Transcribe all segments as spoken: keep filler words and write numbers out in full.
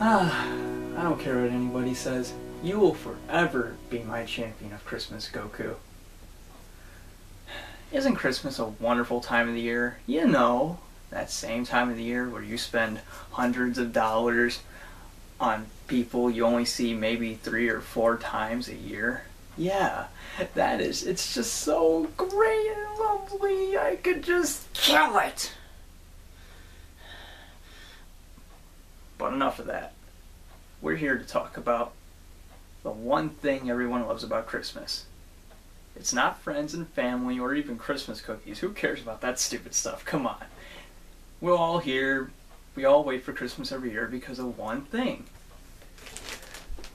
Ah, I don't care what anybody says. You will forever be my champion of Christmas, Goku. Isn't Christmas a wonderful time of the year? You know, that same time of the year where you spend hundreds of dollars on people you only see maybe three or four times a year. Yeah, that is, it's just so great and lovely, I could just kill it. But enough of that. We're here to talk about the one thing everyone loves about Christmas. It's not friends and family or even Christmas cookies. Who cares about that stupid stuff? Come on. We're all here. We all wait for Christmas every year because of one thing.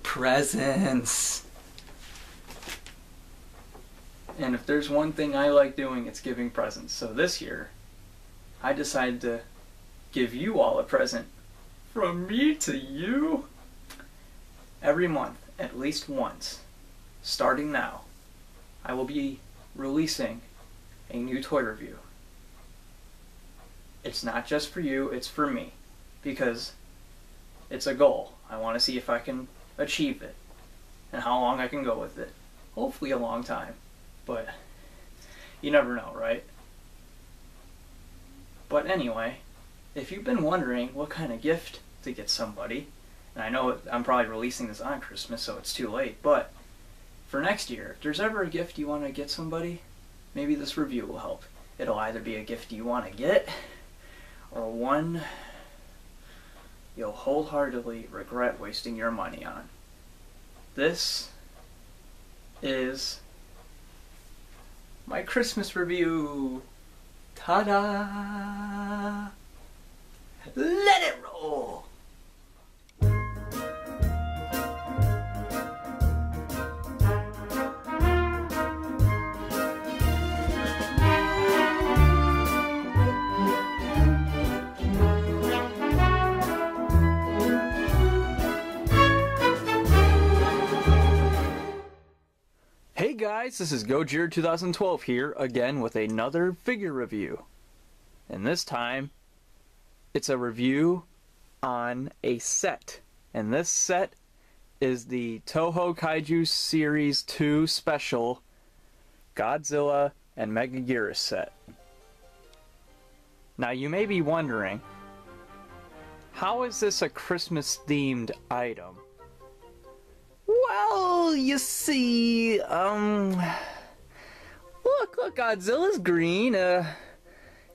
Presents. And if there's one thing I like doing, it's giving presents. So this year, I decided to give you all a present. From me to you. Every month, at least once, starting now, I will be releasing a new toy review. It's not just for you, it's for me, because it's a goal. I want to see if I can achieve it and how long I can go with it. Hopefully a long time, but you never know, right? But anyway, if you've been wondering what kind of gift to get somebody, and I know I'm probably releasing this on Christmas, so it's too late, but for next year, if there's ever a gift you want to get somebody, maybe this review will help. It'll either be a gift you want to get, or one you'll wholeheartedly regret wasting your money on. This is my Christmas review. Ta-da! Let it roll! Hey guys, this is Godzilla two thousand twelve here again with another figure review. And this time, it's a review on a set. And this set is the Toho Kaiju Series two Special Godzilla and Megaguirus set. Now you may be wondering, how is this a Christmas themed item? Well, you see, um, look, look, Godzilla's green, uh,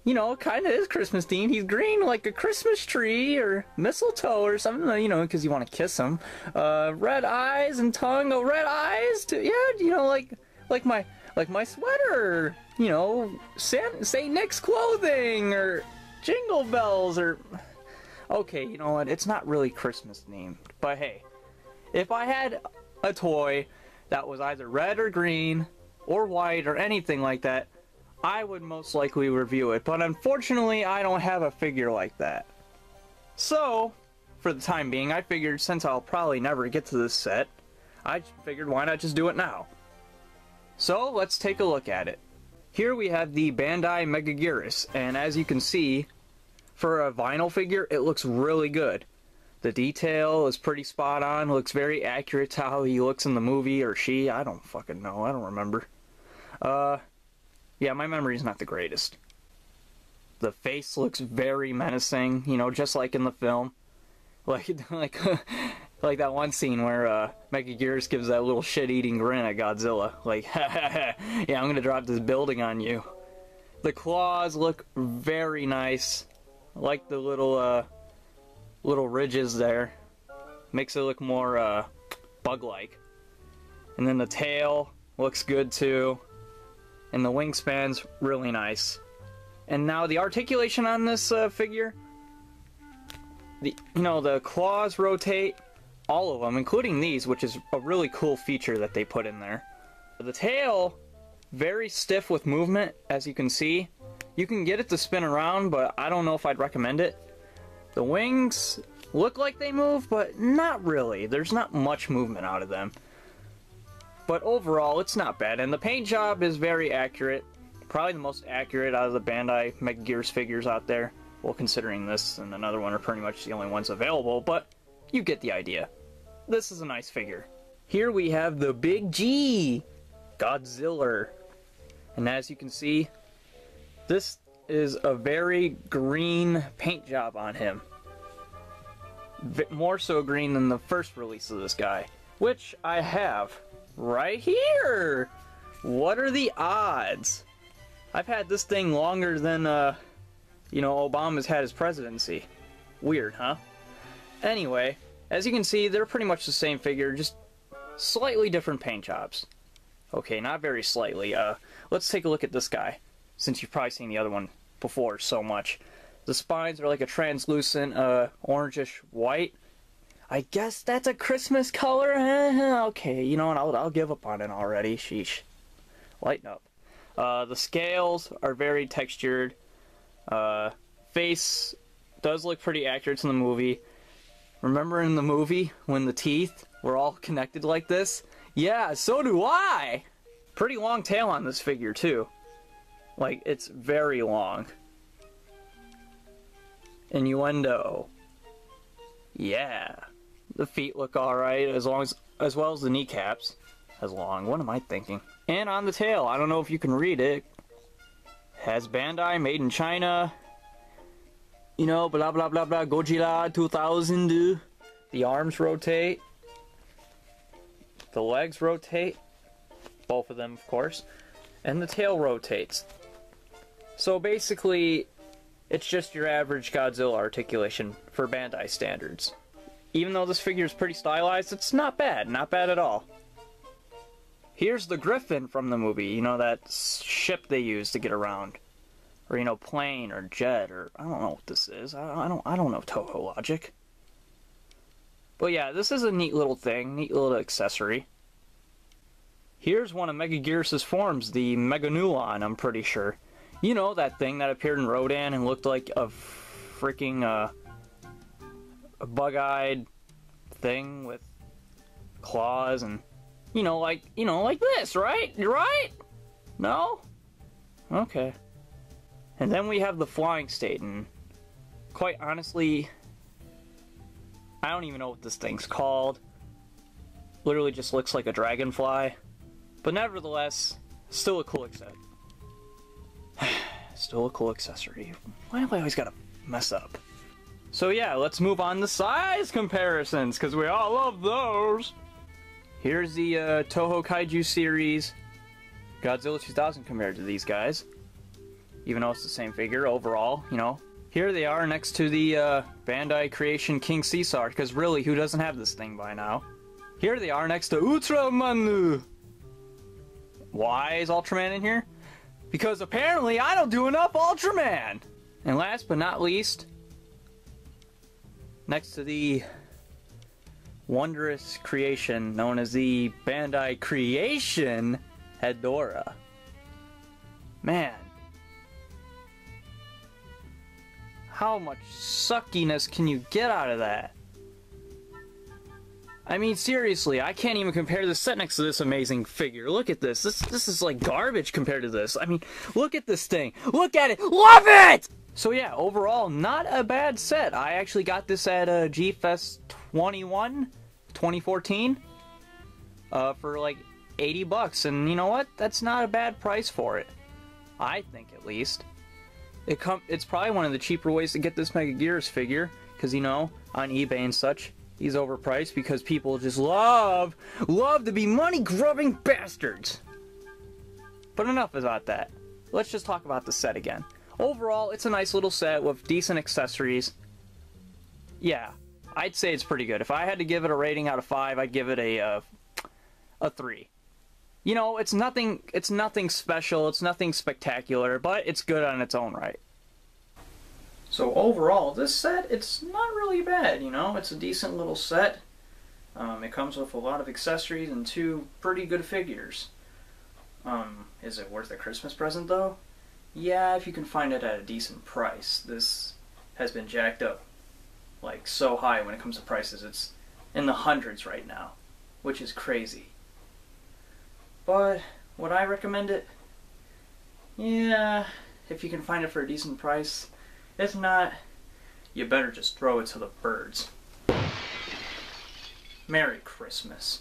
you know, kinda is Christmas themed. He's green like a Christmas tree or mistletoe or something, you know, because you want to kiss him. Uh, red eyes and tongue, oh, red eyes, too, yeah, you know, like, like my, like my sweater, you know, Saint Nick's clothing or jingle bells or, okay, you know what, it's not really Christmas themed, but hey. If I had a toy that was either red or green or white or anything like that, I would most likely review it, but unfortunately I don't have a figure like that. So, for the time being, I figured since I'll probably never get to this set, I figured why not just do it now. So, let's take a look at it. Here we have the Bandai Megaguirus, and as you can see, for a vinyl figure, it looks really good. The detail is pretty spot on, looks very accurate to how he looks in the movie, or she, I don't fucking know, I don't remember. Uh, yeah, my memory's not the greatest. The face looks very menacing, you know, just like in the film. Like, like, like that one scene where, uh, Megaguirus gives that little shit-eating grin at Godzilla. Like, ha ha ha, yeah, I'm gonna drop this building on you. The claws look very nice. Like the little, uh, little ridges there. Makes it look more uh, bug-like. And then the tail looks good too. And the wingspan's really nice. And now the articulation on this uh, figure, the you know, the claws rotate, all of them, including these, which is a really cool feature that they put in there. The tail, very stiff with movement, as you can see. You can get it to spin around, but I don't know if I'd recommend it. The wings look like they move, but not really. There's not much movement out of them. But overall, it's not bad. And the paint job is very accurate. Probably the most accurate out of the Bandai Megaguirus figures out there. Well, considering this and another one are pretty much the only ones available. But you get the idea. This is a nice figure. Here we have the big G, Godzilla. And as you can see, this is a very green paint job on him. More so green than the first release of this guy, which I have right here. What are the odds? I've had this thing longer than, uh, you know, Obama's had his presidency. Weird, huh? Anyway, as you can see, they're pretty much the same figure, just slightly different paint jobs. Okay, not very slightly. Uh, let's take a look at this guy, since you've probably seen the other one before so much. The spines are like a translucent, uh, orangish white. I guess that's a Christmas color? Okay, you know what, I'll, I'll give up on it already. Sheesh. Lighten up. Uh, the scales are very textured. Uh, face does look pretty accurate in the movie. Remember in the movie when the teeth were all connected like this? Yeah, so do I! Pretty long tail on this figure, too. Like, it's very long. Innuendo. Yeah. The feet look alright, as long as, as well as the kneecaps. As long. What am I thinking? And on the tail, I don't know if you can read it. Has Bandai, made in China. You know, blah blah blah blah, Godzilla two thousand. The arms rotate. The legs rotate. Both of them, of course. And the tail rotates. So basically, it's just your average Godzilla articulation for Bandai standards. Even though this figure is pretty stylized, it's not bad. Not bad at all. Here's the Griffin from the movie. You know, that ship they use to get around. Or, you know, plane or jet or... I don't know what this is. I, I, don't, I don't know Toho logic. But yeah, this is a neat little thing. Neat little accessory. Here's one of Megaguirus' forms. The Mega Nulon, I'm pretty sure. You know, that thing that appeared in Rodan and looked like a freaking uh, a bug-eyed thing with claws and, you know, like, you know, like this, right? You're right? No? Okay. And then we have the flying state, and quite honestly, I don't even know what this thing's called. Literally just looks like a dragonfly. But nevertheless, still a cool accessory. Still a cool accessory. Why do I always gotta mess up? So yeah, let's move on to size comparisons, because we all love those! Here's the uh, Toho Kaiju Series Godzilla two thousand compared to these guys. Even though it's the same figure overall, you know. Here they are next to the uh, Bandai Creation King Caesar, because really, who doesn't have this thing by now? Here they are next to Ultraman! Why is Ultraman in here? Because apparently I don't do enough Ultraman! And last but not least, next to the wondrous creation known as the Bandai Creation Hedora. Man. How much suckiness can you get out of that? I mean, seriously, I can't even compare the set next to this amazing figure. Look at this. This this is like garbage compared to this. I mean, look at this thing. Look at it. Love it! So yeah, overall, not a bad set. I actually got this at uh, GFest twenty-one, twenty fourteen, uh, for like eighty bucks. And you know what? That's not a bad price for it. I think, at least. It com It's probably one of the cheaper ways to get this Megaguirus figure. Because, you know, on eBay and such, he's overpriced because people just love, love to be money-grubbing bastards. But enough about that. Let's just talk about the set again. Overall, it's a nice little set with decent accessories. Yeah, I'd say it's pretty good. If I had to give it a rating out of five, I'd give it a uh, a three. You know, it's nothing. It's nothing special. It's nothing spectacular, but it's good on its own right. So overall, this set, it's not really bad, you know? It's a decent little set. Um, it comes with a lot of accessories and two pretty good figures. Um, is it worth a Christmas present, though? Yeah, if you can find it at a decent price. This has been jacked up, like, so high when it comes to prices. It's in the hundreds right now, which is crazy. But would I recommend it? Yeah, if you can find it for a decent price. If not, you better just throw it to the birds. Merry Christmas.